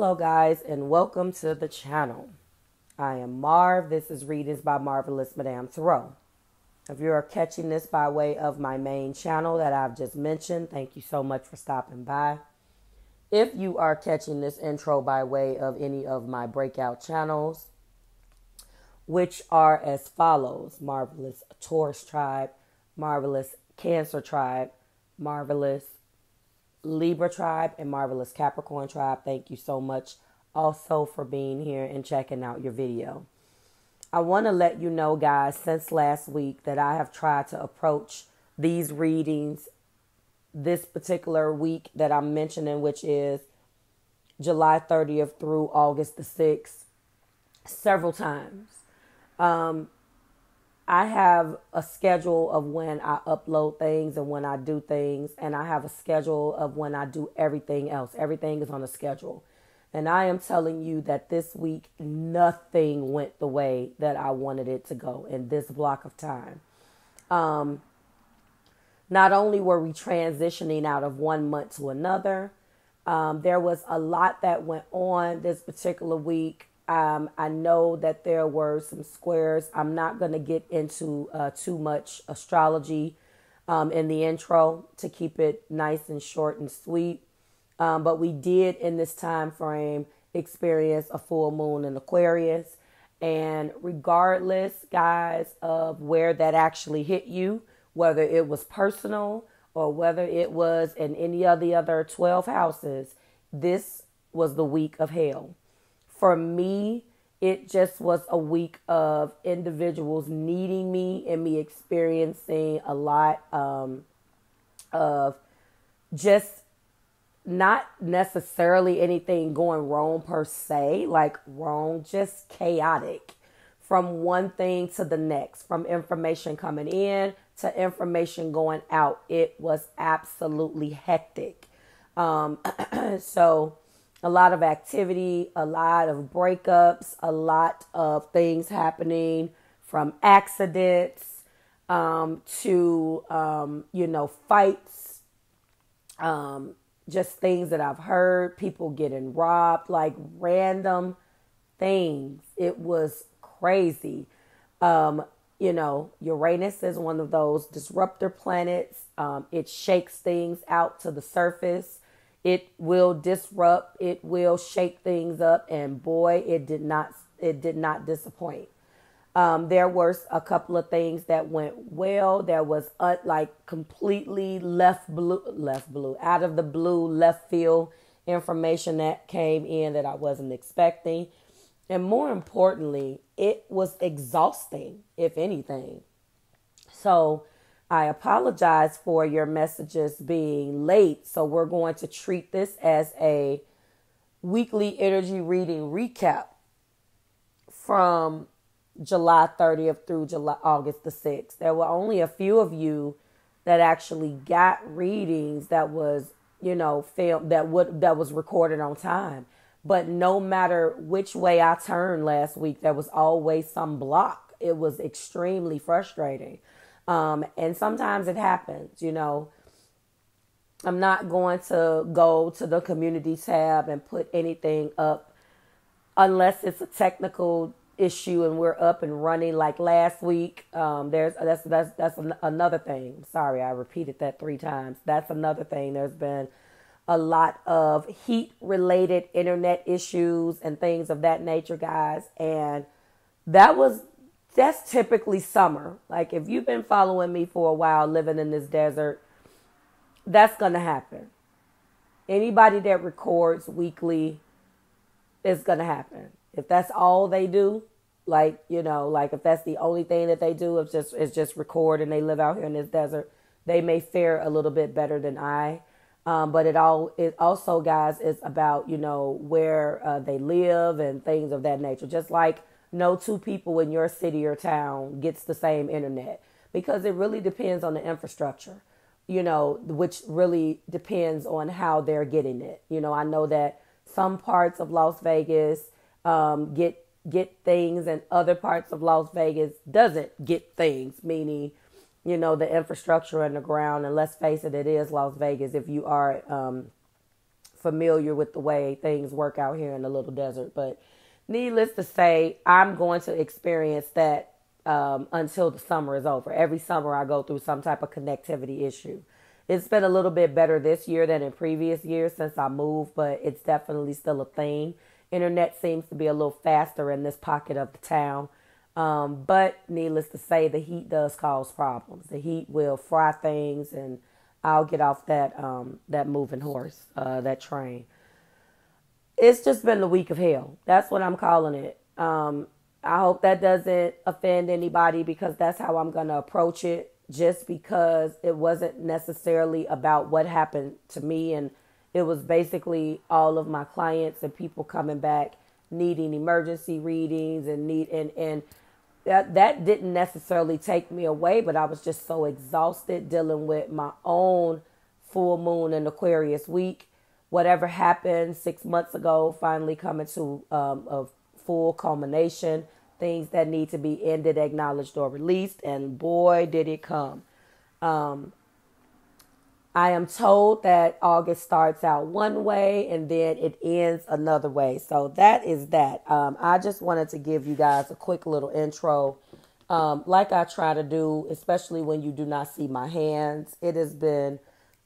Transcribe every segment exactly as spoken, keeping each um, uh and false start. Hello guys, and welcome to the channel. I am Marv. This is Readings by Marvelous Madame Tarot. If you are catching this by way of my main channel that I've just mentioned, thank you so much for stopping by. If you are catching this intro by way of any of my breakout channels, which are as follows: Marvelous Taurus Tribe, Marvelous Cancer Tribe, Marvelous Libra Tribe, and Marvelous Capricorn Tribe. Thank you so much also for being here and checking out your video. I want to let you know, guys, since last week that I have tried to approach these readings this particular week that I'm mentioning, which is July thirtieth through August the sixth, several times. Um, I have a schedule of when I upload things and when I do things, and I have a schedule of when I do everything else. Everything is on a schedule. And I am telling you that this week, nothing went the way that I wanted it to go in this block of time. Um, not only were we transitioning out of one month to another, um, there was a lot that went on this particular week. Um, I know that there were some squares. I'm not going to get into uh, too much astrology um, in the intro to keep it nice and short and sweet. Um, but we did in this time frame experience a full moon in Aquarius. And regardless, guys, of where that actually hit you, whether it was personal or whether it was in any of the other twelve houses, this was the week of hell. For me, it just was a week of individuals needing me and me experiencing a lot um, of just not necessarily anything going wrong per se, like wrong, just chaotic from one thing to the next, from information coming in to information going out. It was absolutely hectic. Um, so... A lot of activity, a lot of breakups, a lot of things happening, from accidents um, to, um, you know, fights, um, just things that I've heard, people getting robbed, like random things. It was crazy. Um, you know, Uranus is one of those disruptor planets. Um, it shakes things out to the surface. It will disrupt, it will shake things up, and boy, it did not, it did not disappoint. Um, there were a couple of things that went well. There was uh, like completely left blue, left blue, out of the blue, left field information that came in that I wasn't expecting. And more importantly, it was exhausting, if anything. So I apologize for your messages being late. So we're going to treat this as a weekly energy reading recap from July thirtieth through July, August the sixth. There were only a few of you that actually got readings that was, you know, filmed, that would, that was recorded on time. But no matter which way I turned last week, there was always some block. It was extremely frustrating. Um, and sometimes it happens, you know. I'm not going to go to the community tab and put anything up unless it's a technical issue and we're up and running like last week. Um, there's that's that's that's an, another thing. Sorry, I repeated that three times. That's another thing. There's been a lot of heat-related internet issues and things of that nature, guys. And that was. That's typically summer. Like if you've been following me for a while, living in this desert, that's going to happen. Anybody that records weekly, it's going to happen. If that's all they do, like, you know, like if that's the only thing that they do, it's just, it's just record and they live out here in this desert, they may fare a little bit better than I. Um, but it all, it also, guys, is about, you know, where uh, they live and things of that nature. Just like, no two people in your city or town gets the same internet, because it really depends on the infrastructure, you know, which really depends on how they're getting it. You know, I know that some parts of Las Vegas um, get get things and other parts of Las Vegas doesn't get things, meaning, you know, the infrastructure underground. And let's face it, it is Las Vegas. If you are um, familiar with the way things work out here in the little desert. But needless to say, I'm going to experience that um, until the summer is over. Every summer I go through some type of connectivity issue. It's been a little bit better this year than in previous years since I moved, but it's definitely still a thing. Internet seems to be a little faster in this pocket of the town. Um, but needless to say, the heat does cause problems. The heat will fry things, and I'll get off that um, that moving horse, uh, that train. It's just been the week of hell. That's what I'm calling it. Um, I hope that doesn't offend anybody, because that's how I'm going to approach it, just because it wasn't necessarily about what happened to me. And it was basically all of my clients and people coming back needing emergency readings and need and and. That, that didn't necessarily take me away, but I was just so exhausted dealing with my own full moon and Aquarius week. Whatever happened six months ago finally coming to um, a full culmination. Things that need to be ended, acknowledged, or released. And boy, did it come. Um, I am told that August starts out one way and then it ends another way. So that is that. Um, I just wanted to give you guys a quick little intro. Um, like I try to do, especially when you do not see my hands. It has been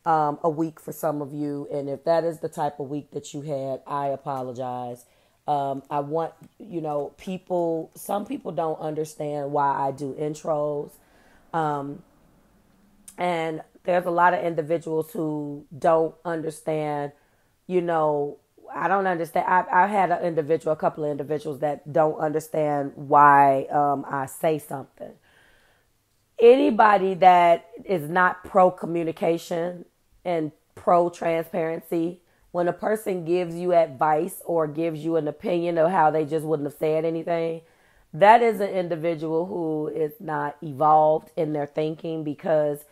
um, a week for some of you. And if that is the type of week that you had, I apologize. Um, I want, you know, people, some people don't understand why I do intros. Um, and there's a lot of individuals who don't understand, you know, I don't understand. I've, I've had an individual, a couple of individuals that don't understand why um, I say something. Anybody that is not pro-communication and pro-transparency, when a person gives you advice or gives you an opinion of how they just wouldn't have said anything, that is an individual who is not evolved in their thinking. Because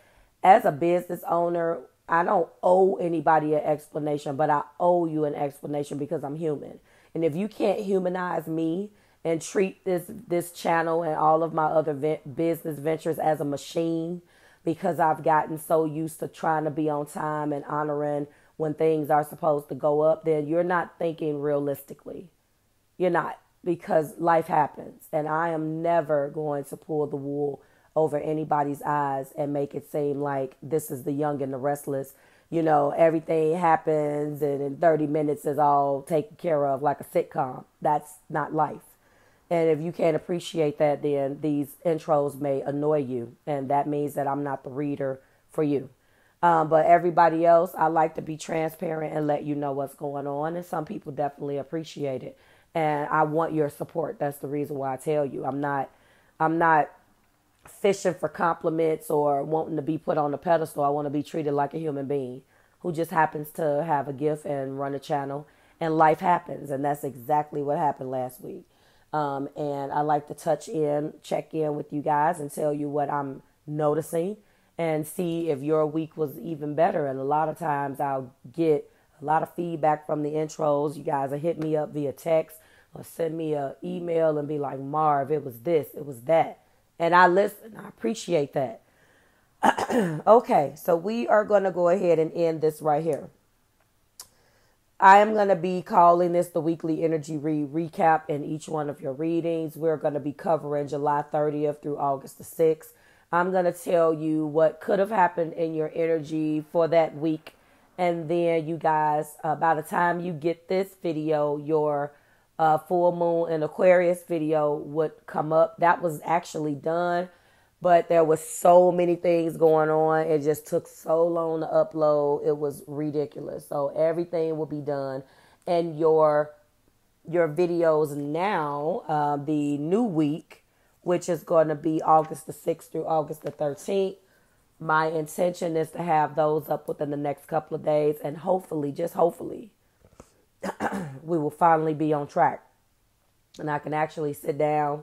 as a business owner, I don't owe anybody an explanation, but I owe you an explanation because I'm human. And if you can't humanize me and treat this, this channel and all of my other ve- business ventures as a machine, because I've gotten so used to trying to be on time and honoring when things are supposed to go up, then you're not thinking realistically. You're not, because life happens. And I am never going to pull the wool over anybody's eyes and make it seem like this is the young and the restless. You know, everything happens and in thirty minutes is all taken care of like a sitcom. That's not life. And if you can't appreciate that, then these intros may annoy you. And that means that I'm not the reader for you. Um, but everybody else, I like to be transparent and let you know what's going on. And some people definitely appreciate it. And I want your support. That's the reason why I tell you. I'm not, I'm not fishing for compliments or wanting to be put on a pedestal. I want to be treated like a human being who just happens to have a gift and run a channel. And life happens. And that's exactly what happened last week. Um, and I like to touch in, check in with you guys and tell you what I'm noticing. And see if your week was even better. And a lot of times I'll get a lot of feedback from the intros. You guys will hit me up via text or send me an email and be like, Marv, it was this, it was that. And I listen. I appreciate that. Okay, so we are going to go ahead and end this right here. I am going to be calling this the weekly energy read recap in each one of your readings. We're going to be covering July thirtieth through August the sixth. I'm going to tell you what could have happened in your energy for that week. And then you guys, uh, by the time you get this video, your uh, full moon and Aquarius video would come up. That was actually done, but there was so many things going on. It just took so long to upload. It was ridiculous. So everything will be done. And your, your videos now, uh, the new week, which is going to be August the sixth through August the thirteenth. My intention is to have those up within the next couple of days. And hopefully, just hopefully, we will finally be on track. And I can actually sit down.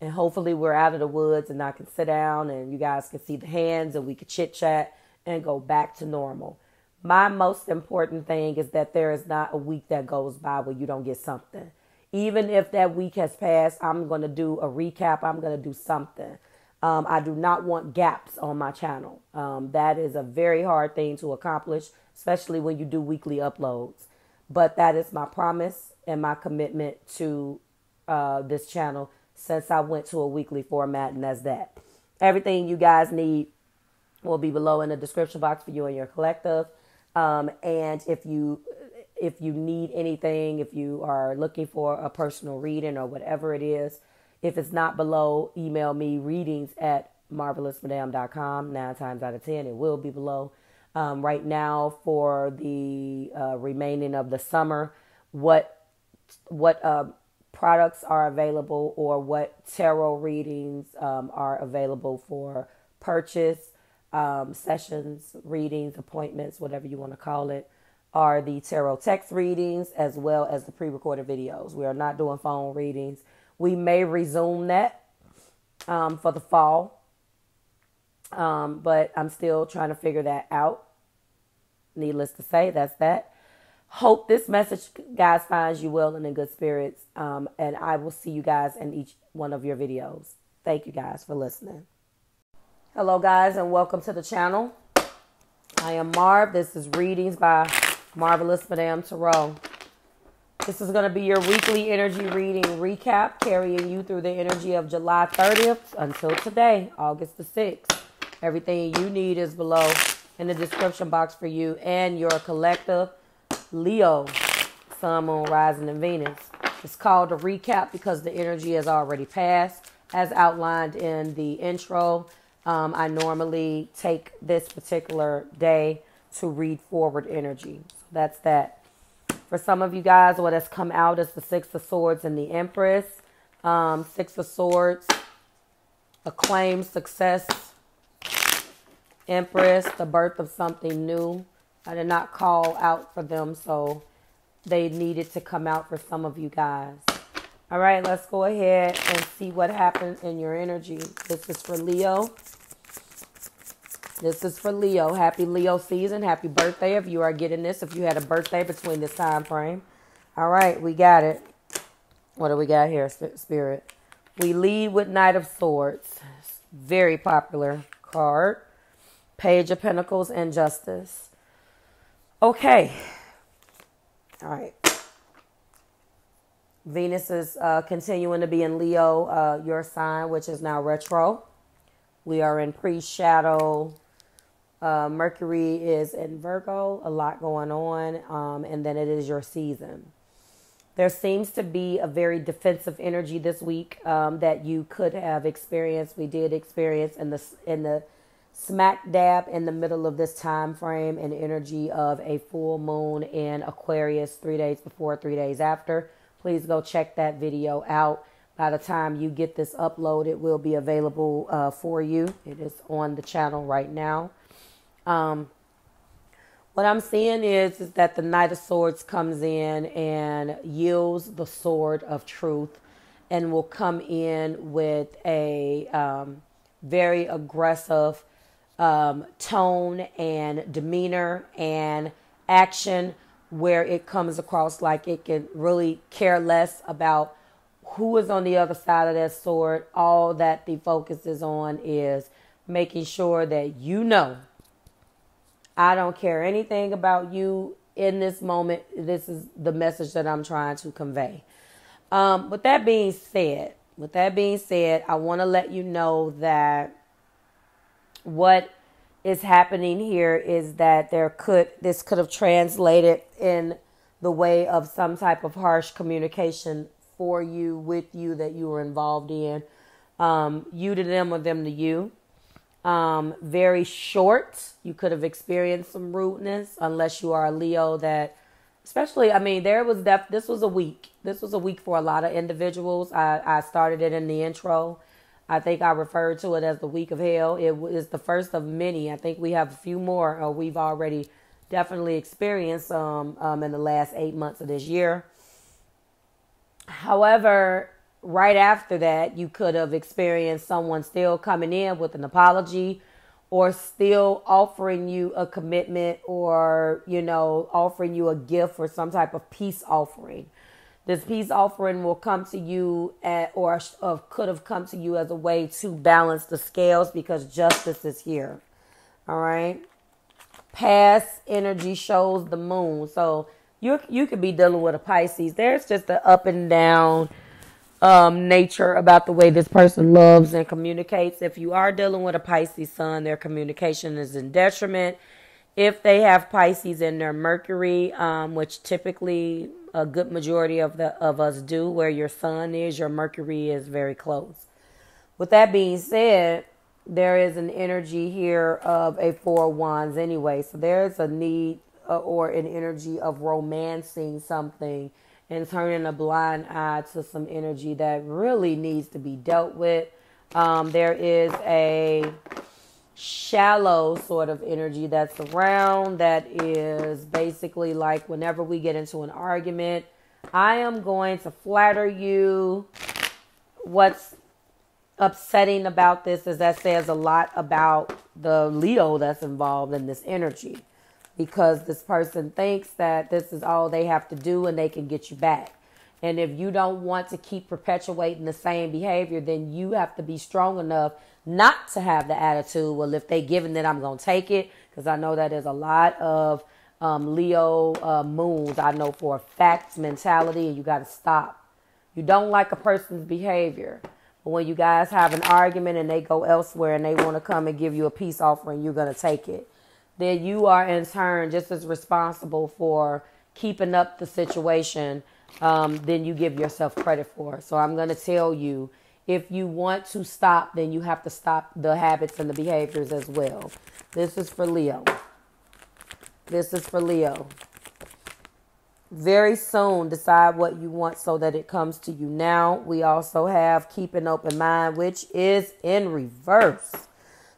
And hopefully we're out of the woods and I can sit down and you guys can see the hands and we can chit chat and go back to normal. My most important thing is that there is not a week that goes by where you don't get something. Even if that week has passed, I'm going to do a recap. I'm going to do something. Um, I do not want gaps on my channel. Um, that is a very hard thing to accomplish, especially when you do weekly uploads. But that is my promise and my commitment to uh, this channel since I went to a weekly format, and that's that. Everything you guys need will be below in the description box for you and your collective. Um, and if you if you need anything, if you are looking for a personal reading or whatever it is, if it's not below, email me readings at marvelous madame dot com. Nine times out of ten, it will be below. Um, right now, for the uh, remaining of the summer, what what uh, products are available, or what tarot readings um, are available for purchase, um, sessions, readings, appointments, whatever you want to call it, are the tarot text readings as well as the pre-recorded videos. We are not doing phone readings. We may resume that um, for the fall. Um, but I'm still trying to figure that out. Needless to say, that's that. Hope this message, guys, finds you well and in good spirits. Um, and I will see you guys in each one of your videos. Thank you guys for listening. Hello, guys, and welcome to the channel. I am Marv. This is Readings by Marvelous Madame Tarot. This is going to be your weekly energy reading recap, carrying you through the energy of July thirtieth until today, August the sixth. Everything you need is below in the description box for you and your collective. Leo, Sun, Moon, Rising, and Venus. It's called a recap because the energy has already passed. As outlined in the intro, um, I normally take this particular day to read forward energy. So that's that. For some of you guys, what has come out is the Six of Swords and the Empress. Um, Six of Swords, acclaim, success. Empress, the birth of something new. I did not call out for them, so they needed to come out for some of you guys. All right, let's go ahead and see what happens in your energy. This is for Leo. This is for Leo. Happy Leo season. Happy birthday if you are getting this, if you had a birthday between this time frame. All right, we got it. What do we got here, Spirit? We lead with Knight of Swords. Very popular card. Page of Pentacles and Justice. Okay. All right. Venus is uh, continuing to be in Leo, uh, your sign, which is now retro. We are in pre-shadow. Uh, Mercury is in Virgo. A lot going on. Um, and then it is your season. There seems to be a very defensive energy this week um, that you could have experienced. We did experience in the in the... smack dab in the middle of this time frame and energy of a full moon in Aquarius, three days before, three days after. Please go check that video out. By the time you get this upload, it will be available uh, for you. It is on the channel right now. Um, what I'm seeing is, is that the Knight of Swords comes in and yields the sword of truth and will come in with a um, very aggressive Um, tone and demeanor and action, where it comes across like it can really care less about who is on the other side of that sword. All that the focus is on is making sure that, you know, I don't care anything about you in this moment. This is the message that I'm trying to convey. Um, with that being said, with that being said, I want to let you know that what is happening here is that there could, this could have translated in the way of some type of harsh communication for you, with you, that you were involved in. Um, you to them or them to you. Um, very short. You could have experienced some rudeness, unless you are a Leo that, especially, I mean, there was def- this was a week. This was a week for a lot of individuals. I, I started it in the intro. I think I referred to it as the week of hell. It is the first of many. I think we have a few more, or we've already definitely experienced um, um, in the last eight months of this year. However, right after that, you could have experienced someone still coming in with an apology, or still offering you a commitment, or, you know, offering you a gift or some type of peace offering. This peace offering will come to you at, or uh, could have come to you as a way to balance the scales, because justice is here. All right. Past energy shows the moon. So you you could be dealing with a Pisces. There's just the up and down um, nature about the way this person loves and communicates. If you are dealing with a Pisces sun, their communication is in detriment. If they have Pisces in their Mercury, um, which typically a good majority of the of us do, where your sun is, your Mercury is very close. With that being said, there is an energy here of a Four of Wands anyway. So there's a need uh, or an energy of romancing something and turning a blind eye to some energy that really needs to be dealt with. Um, there is a shallow sort of energy that's around that is basically like whenever we get into an argument, I am going to flatter you. What's upsetting about this is that says a lot about the Leo that's involved in this energy, because this person thinks that this is all they have to do and they can get you back. And if you don't want to keep perpetuating the same behavior, then you have to be strong enough not to have the attitude, well, if they giving it, I'm going to take it. Because I know that there's a lot of um, Leo uh, moons, I know for a fact, mentality, and you got to stop. You don't like a person's behavior. But when you guys have an argument and they go elsewhere and they want to come and give you a peace offering, you're going to take it. Then you are in turn just as responsible for keeping up the situation Um, then you give yourself credit for. So I'm going to tell you, if you want to stop, then you have to stop the habits and the behaviors as well. This is for Leo. This is for Leo. Very soon, decide what you want so that it comes to you now. We also have keep an open mind, which is in reverse.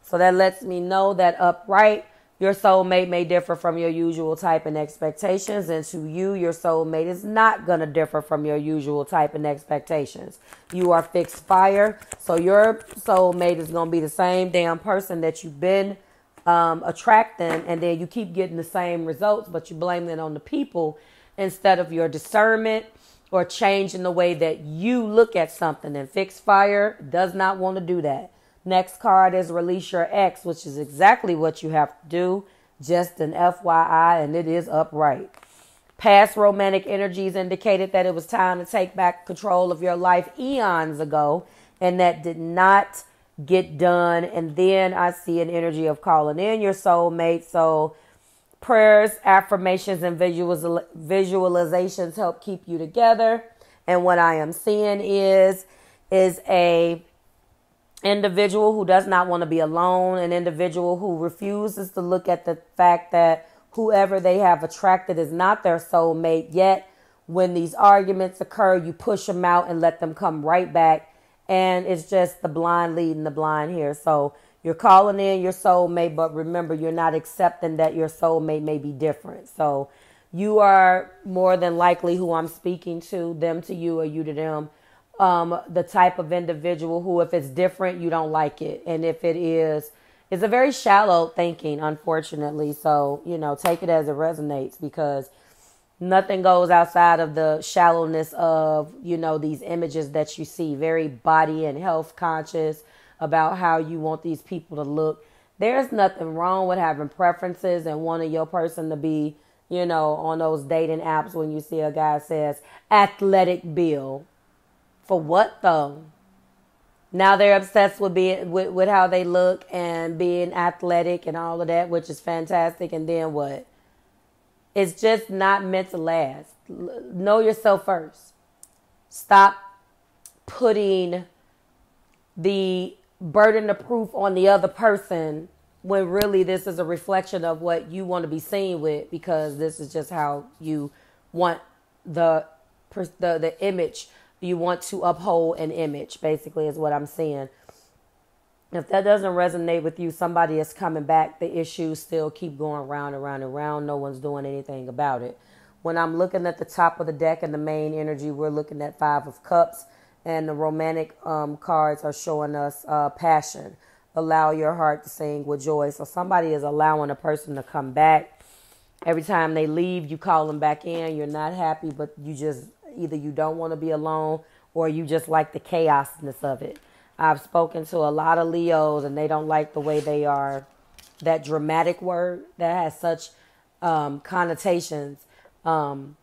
So that lets me know that upright, your soulmate may differ from your usual type and expectations. And to you, your soulmate is not going to differ from your usual type and expectations. You are fixed fire. So your soulmate is going to be the same damn person that you've been um, attracting. And then you keep getting the same results, but you blame it on the people instead of your discernment or changing the way that you look at something. And fixed fire does not want to do that. Next card is release your ex, which is exactly what you have to do. Just an F Y I, and it is upright. Past romantic energies indicated that it was time to take back control of your life eons ago, and that did not get done. And then I see an energy of calling in your soulmate. So prayers, affirmations, and visual visualizations help keep you together. And what I am seeing is, is a... individual who does not want to be alone, an individual who refuses to look at the fact that whoever they have attracted is not their soulmate. Yet when these arguments occur, you push them out and let them come right back. And it's just the blind leading the blind here. So you're calling in your soulmate, but remember, you're not accepting that your soulmate may be different. So you are more than likely who I'm speaking to, them to you or you to them. Um, the type of individual who, if it's different, you don't like it. And if it is, it's a very shallow thinking, unfortunately. So, you know, take it as it resonates, because nothing goes outside of the shallowness of, you know, these images that you see. Very body and health conscious about how you want these people to look. There's nothing wrong with having preferences and wanting your person to be, you know, on those dating apps when you see a guy says athletic build. For what though? Now they're obsessed with being with, with how they look and being athletic and all of that, which is fantastic. And then what? It's just not meant to last. Know yourself first. Stop putting the burden of proof on the other person when really this is a reflection of what you want to be seen with, because this is just how you want the the, the image. You want to uphold an image, basically, is what I'm saying. If that doesn't resonate with you, somebody is coming back. The issues still keep going round and round and round. No one's doing anything about it. When I'm looking at the top of the deck and the main energy, we're looking at Five of Cups. And the romantic um, cards are showing us uh, passion. Allow your heart to sing with joy. So somebody is allowing a person to come back. Every time they leave, you call them back in. You're not happy, but you just... either you don't want to be alone or you just like the chaosness of it. I've spoken to a lot of Leos and they don't like the way they are. That dramatic word that has such um, connotations. um,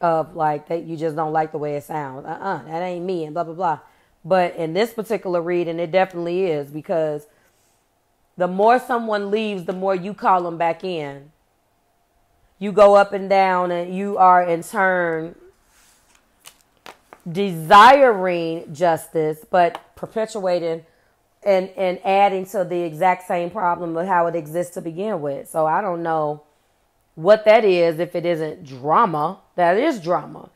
of like that you just don't like the way it sounds. Uh-uh, that ain't me and blah, blah, blah. But in this particular reading, it definitely is, because the more someone leaves, the more you call them back in. You go up and down, and you are in turn desiring justice, but perpetuating and, and adding to the exact same problem of how it exists to begin with. So I don't know what that is. If it isn't drama, that is drama.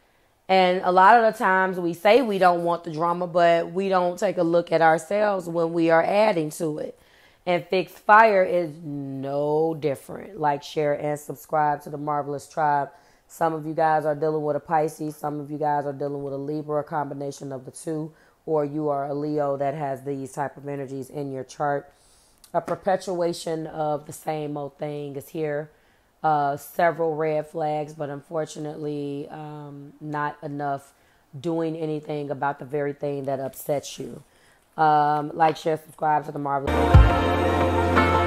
And a lot of the times we say we don't want the drama, but we don't take a look at ourselves when we are adding to it. And Fixed Fire is no different. Like, share, and subscribe to the Marvelous Tribe. Some of you guys are dealing with a Pisces. Some of you guys are dealing with a Libra, a combination of the two. Or you are a Leo that has these type of energies in your chart. A perpetuation of the same old thing is here. Uh, several red flags, but unfortunately um, not enough doing anything about the very thing that upsets you. Um, like, share, subscribe to the Marvelous.